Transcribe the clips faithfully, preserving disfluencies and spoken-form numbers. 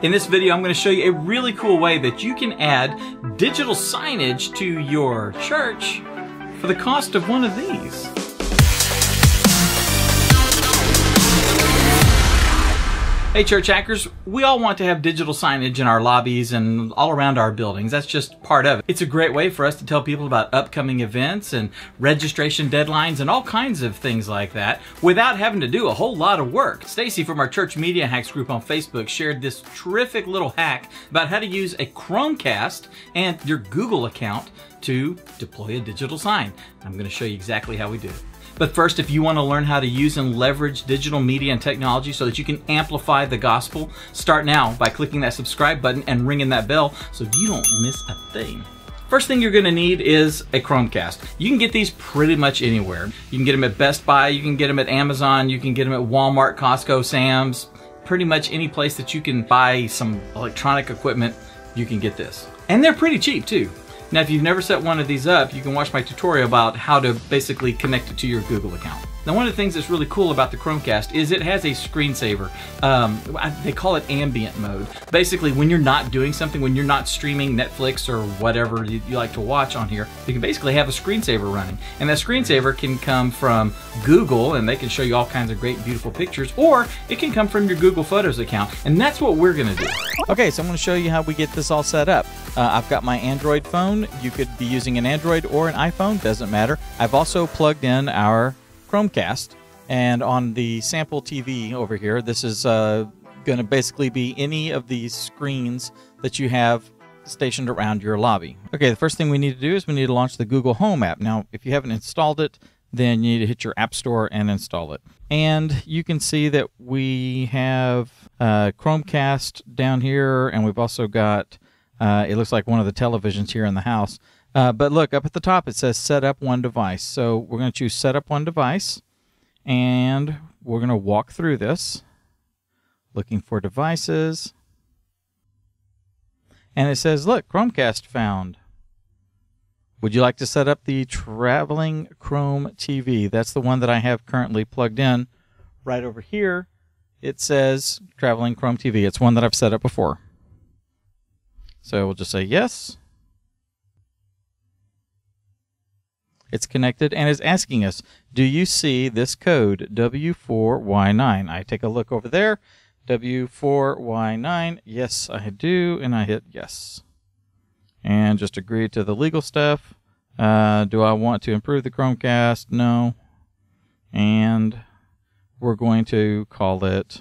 In this video, I'm going to show you a really cool way that you can add digital signage to your church for the cost of one of these. Hey church hackers, we all want to have digital signage in our lobbies and all around our buildings. That's just part of it. It's a great way for us to tell people about upcoming events and registration deadlines and all kinds of things like that without having to do a whole lot of work. Stacy from our Church Media Hacks group on Facebook shared this terrific little hack about how to use a Chromecast and your Google account to deploy a digital sign. I'm going to show you exactly how we do it. But first, if you want to learn how to use and leverage digital media and technology so that you can amplify the gospel, start now by clicking that subscribe button and ringing that bell so you don't miss a thing. First thing you're going to need is a Chromecast. You can get these pretty much anywhere. You can get them at Best Buy, you can get them at Amazon, you can get them at Walmart, Costco, Sam's, pretty much any place that you can buy some electronic equipment, you can get this. And they're pretty cheap too. Now, if you've never set one of these up, you can watch my tutorial about how to basically connect it to your Google account. Now, one of the things that's really cool about the Chromecast is it has a screensaver. Um, they call it ambient mode. Basically, when you're not doing something, when you're not streaming Netflix or whatever you, you like to watch on here, you can basically have a screensaver running. And that screensaver can come from Google, and they can show you all kinds of great, beautiful pictures, or it can come from your Google Photos account. And that's what we're going to do. Okay, so I'm going to show you how we get this all set up. Uh, I've got my Android phone. You could be using an Android or an iPhone, doesn't matter. I've also plugged in our Chromecast, and on the sample T V over here, this is uh, going to basically be any of these screens that you have stationed around your lobby. Okay, the first thing we need to do is we need to launch the Google Home app. Now, if you haven't installed it, then you need to hit your app store and install it. And you can see that we have uh, Chromecast down here, and we've also got, uh, it looks like one of the televisions here in the house. Uh, but look, up at the top it says set up one device. So we're going to choose set up one device, and we're going to walk through this, looking for devices. And it says, look, Chromecast found. Would you like to set up the traveling Chrome T V? That's the one that I have currently plugged in. Right over here, it says traveling Chrome T V. It's one that I've set up before. So we'll just say yes. It's connected and is asking us, do you see this code W four Y nine? I take a look over there, W four Y nine, yes I do, and I hit yes. And just agree to the legal stuff. Uh, do I want to improve the Chromecast? No. And we're going to call it,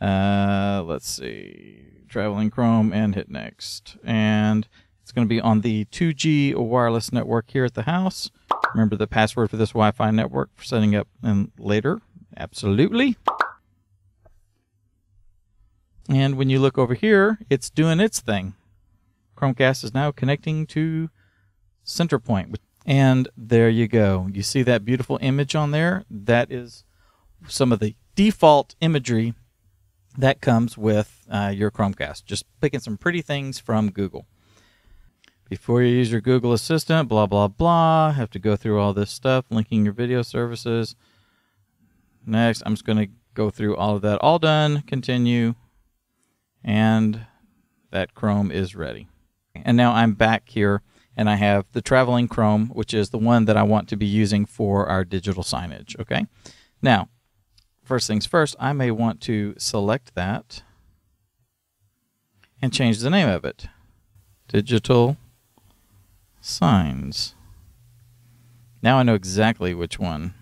uh, let's see, Traveling Chrome, and hit next. And it's going to be on the two G wireless network here at the house. Remember the password for this Wi-Fi network for setting up and later? Absolutely. And when you look over here, it's doing its thing. Chromecast is now connecting to CenterPoint. And there you go. You see that beautiful image on there? That is some of the default imagery that comes with uh, your Chromecast. Just picking some pretty things from Google. Before you use your Google Assistant, blah, blah, blah, have to go through all this stuff, linking your video services. Next, I'm just going to go through all of that. All done, continue, and that Chrome is ready. And now I'm back here, and I have the traveling Chrome, which is the one that I want to be using for our digital signage, okay? Now, first things first, I may want to select that and change the name of it. Digital signs. Now I know exactly which one.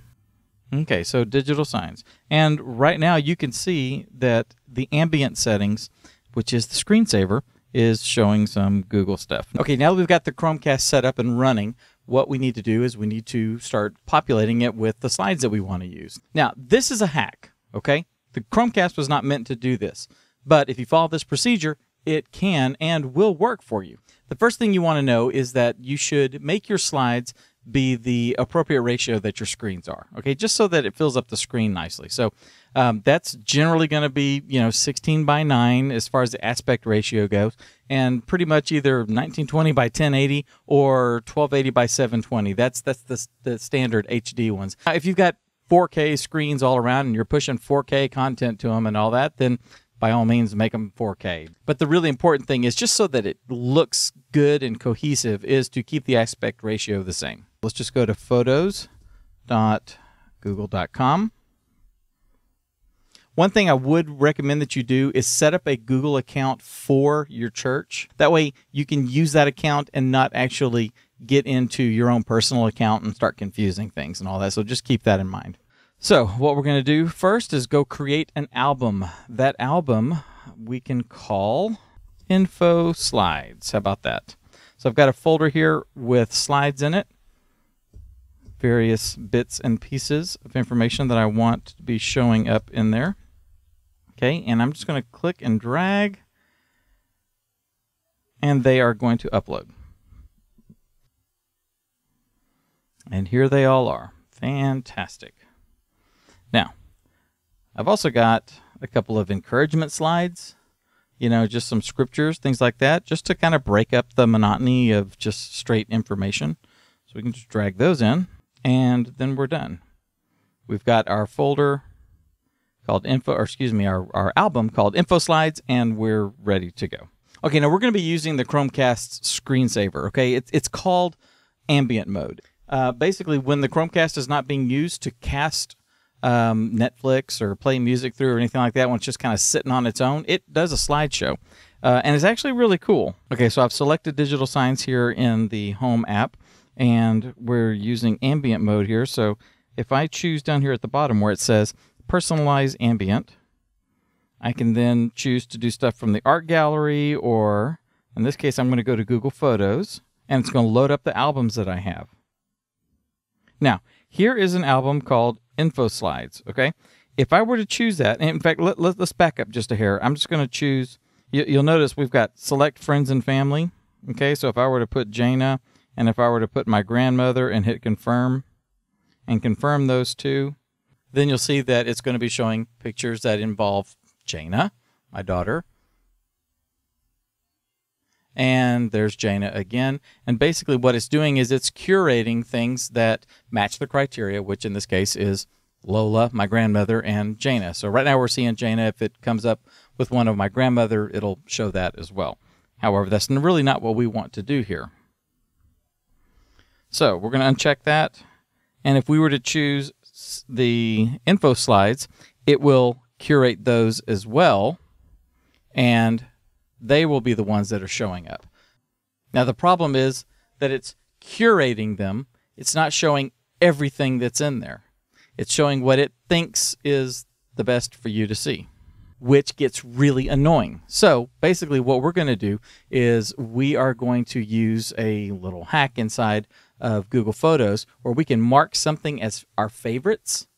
Okay, so digital signs. And right now you can see that the ambient settings, which is the screensaver, is showing some Google stuff. Okay, now that we've got the Chromecast set up and running, what we need to do is we need to start populating it with the slides that we want to use. Now, this is a hack, okay? The Chromecast was not meant to do this, but if you follow this procedure, it can and will work for you. The first thing you want to know is that you should make your slides be the appropriate ratio that your screens are, okay, just so that it fills up the screen nicely. So um, that's generally going to be, you know, sixteen by nine as far as the aspect ratio goes, and pretty much either nineteen twenty by ten eighty or twelve eighty by seven twenty. That's, that's the, the standard H D ones. Now, if you've got four K screens all around and you're pushing four K content to them and all that, then by all means, make them four K. But the really important thing is, just so that it looks good and cohesive, is to keep the aspect ratio the same. Let's just go to photos dot google dot com. One thing I would recommend that you do is set up a Google account for your church. That way you can use that account and not actually get into your own personal account and start confusing things and all that. So just keep that in mind. So what we're going to do first is go create an album. That album we can call Info Slides. How about that? So I've got a folder here with slides in it, various bits and pieces of information that I want to be showing up in there. Okay, and I'm just going to click and drag, and they are going to upload. And here they all are. Fantastic. Now, I've also got a couple of encouragement slides, you know, just some scriptures, things like that, just to kind of break up the monotony of just straight information. So we can just drag those in, and then we're done. We've got our folder called Info, or excuse me, our, our album called Info Slides, and we're ready to go. Okay, now we're going to be using the Chromecast screensaver, okay? It's, it's called ambient mode. Uh, basically, when the Chromecast is not being used to cast um, Netflix or play music through or anything like that, when it's just kind of sitting on its own, it does a slideshow. Uh, and it's actually really cool. Okay, so I've selected digital signs here in the Home app, and we're using ambient mode here. So if I choose down here at the bottom where it says personalize ambient, I can then choose to do stuff from the art gallery, or in this case, I'm going to go to Google Photos, and it's going to load up the albums that I have. Now, here is an album called Info Slides, okay? If I were to choose that, and in fact, let, let, let's back up just a hair. I'm just going to choose, you, you'll notice we've got select friends and family, okay? So if I were to put Jana, and if I were to put my grandmother and hit confirm, and confirm those two, then you'll see that it's going to be showing pictures that involve Jana, my daughter. And there's Jana again. And basically what it's doing is it's curating things that match the criteria, which in this case is Lola, my grandmother, and Jana. So right now we're seeing Jana. If it comes up with one of my grandmother, it'll show that as well. However, that's really not what we want to do here. So we're going to uncheck that. And if we were to choose the info slides, it will curate those as well. And they will be the ones that are showing up. Now, the problem is that it's curating them. It's not showing everything that's in there. It's showing what it thinks is the best for you to see, which gets really annoying. So basically what we're going to do is we are going to use a little hack inside of Google Photos where we can mark something as our favorites,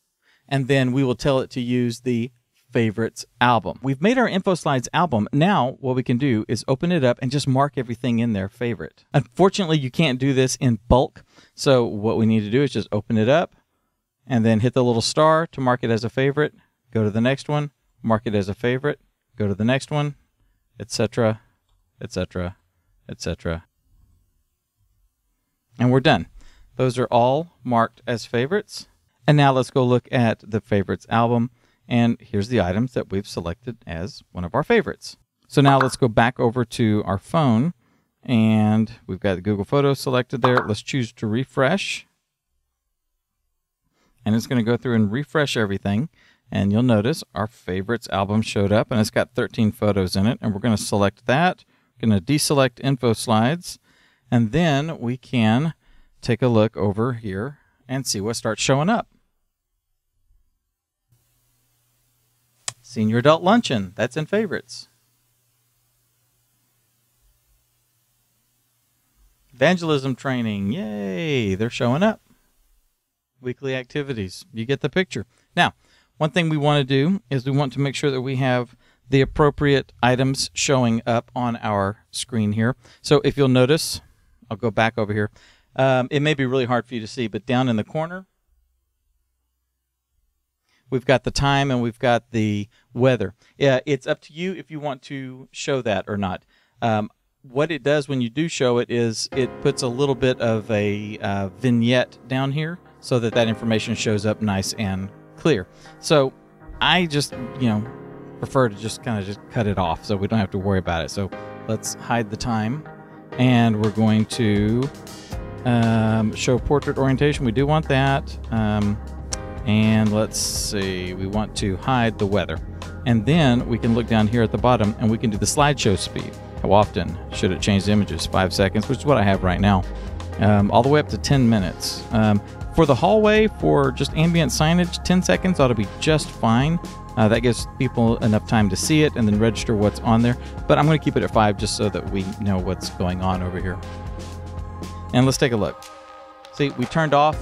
and then we will tell it to use the favorites album. We've made our info slides album. Now what we can do is open it up and just mark everything in their favorite. Unfortunately, you can't do this in bulk. So what we need to do is just open it up and then hit the little star to mark it as a favorite. Go to the next one, mark it as a favorite. Go to the next one, et cetera, et cetera, et cetera. And we're done. Those are all marked as favorites. And now let's go look at the favorites album. And here's the items that we've selected as one of our favorites. So now let's go back over to our phone, and we've got the Google Photos selected there. Let's choose to refresh. And it's going to go through and refresh everything. And you'll notice our favorites album showed up, and it's got thirteen photos in it. And we're going to select that. We're going to deselect info slides. And then we can take a look over here and see what starts showing up. Senior Adult Luncheon, that's in favorites. Evangelism training, yay, they're showing up. Weekly activities, you get the picture. Now, one thing we want to do is we want to make sure that we have the appropriate items showing up on our screen here. So if you'll notice, I'll go back over here. Um, it may be really hard for you to see, but down in the corner, we've got the time and we've got the weather. Yeah, it's up to you if you want to show that or not. Um, what it does when you do show it is it puts a little bit of a uh, vignette down here so that that information shows up nice and clear. So I just, you know, prefer to just kind of just cut it off so we don't have to worry about it. So let's hide the time, and we're going to um, show portrait orientation. We do want that. Um, and let's see, we want to hide the weather. And then we can look down here at the bottom and we can do the slideshow speed. How often should it change the images? Five seconds, which is what I have right now. Um, all the way up to ten minutes. Um, for the hallway, for just ambient signage, ten seconds ought to be just fine. Uh, that gives people enough time to see it and then register what's on there. But I'm going to keep it at five just so that we know what's going on over here. And let's take a look. See, we turned off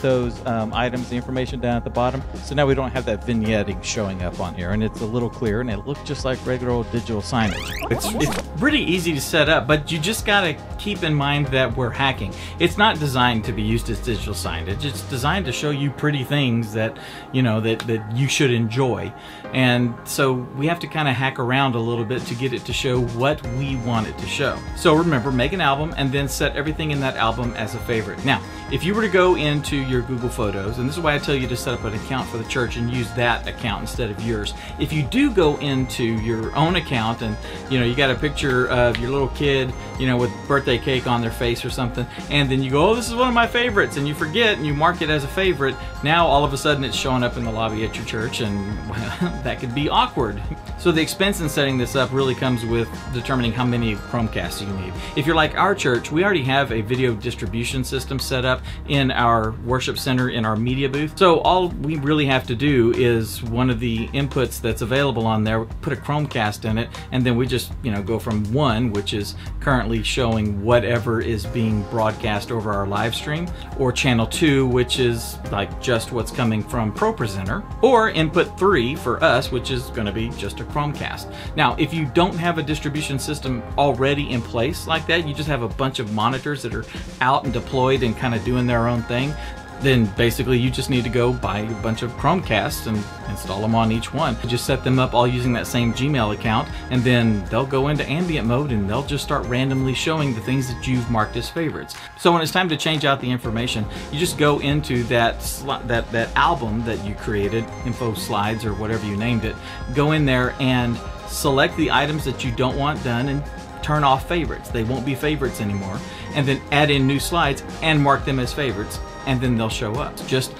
those um, items, the information down at the bottom. So now we don't have that vignetting showing up on here, and it's a little clearer, and it looks just like regular old digital signage. It's, it's pretty easy to set up, but you just gotta keep in mind that we're hacking. It's not designed to be used as digital signage. It's designed to show you pretty things that, you know, that, that you should enjoy. And so we have to kind of hack around a little bit to get it to show what we want it to show. So remember, make an album and then set everything in that album as a favorite. Now, if you were to go into your Google Photos, and this is why I tell you to set up an account for the church and use that account instead of yours. If you do go into your own account and, you know, you got a picture of your little kid, you know, with birthday cake on their face or something, and then you go, oh, this is one of my favorites, and you forget and you mark it as a favorite, now all of a sudden it's showing up in the lobby at your church, and well, that could be awkward. So the expense in setting this up really comes with determining how many Chromecasts you need. If you're like our church, we already have a video distribution system set up in our work worship center in our media booth. So all we really have to do is one of the inputs that's available on there, put a Chromecast in it, and then we just, you know, go from one, which is currently showing whatever is being broadcast over our live stream, or channel two, which is like just what's coming from ProPresenter, or input three for us, which is going to be just a Chromecast. Now, if you don't have a distribution system already in place like that, you just have a bunch of monitors that are out and deployed and kind of doing their own thing, then basically you just need to go buy a bunch of Chromecasts and install them on each one. Just set them up all using that same Gmail account, and then they'll go into ambient mode and they'll just start randomly showing the things that you've marked as favorites. So when it's time to change out the information, you just go into that slot, that, that album that you created, info slides or whatever you named it, go in there and select the items that you don't want done and turn off favorites. They won't be favorites anymore. And then add in new slides and mark them as favorites, and then they'll show up. Just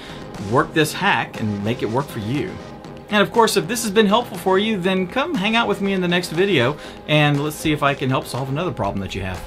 work this hack and make it work for you. And of course, if this has been helpful for you, then come hang out with me in the next video, and let's see if I can help solve another problem that you have.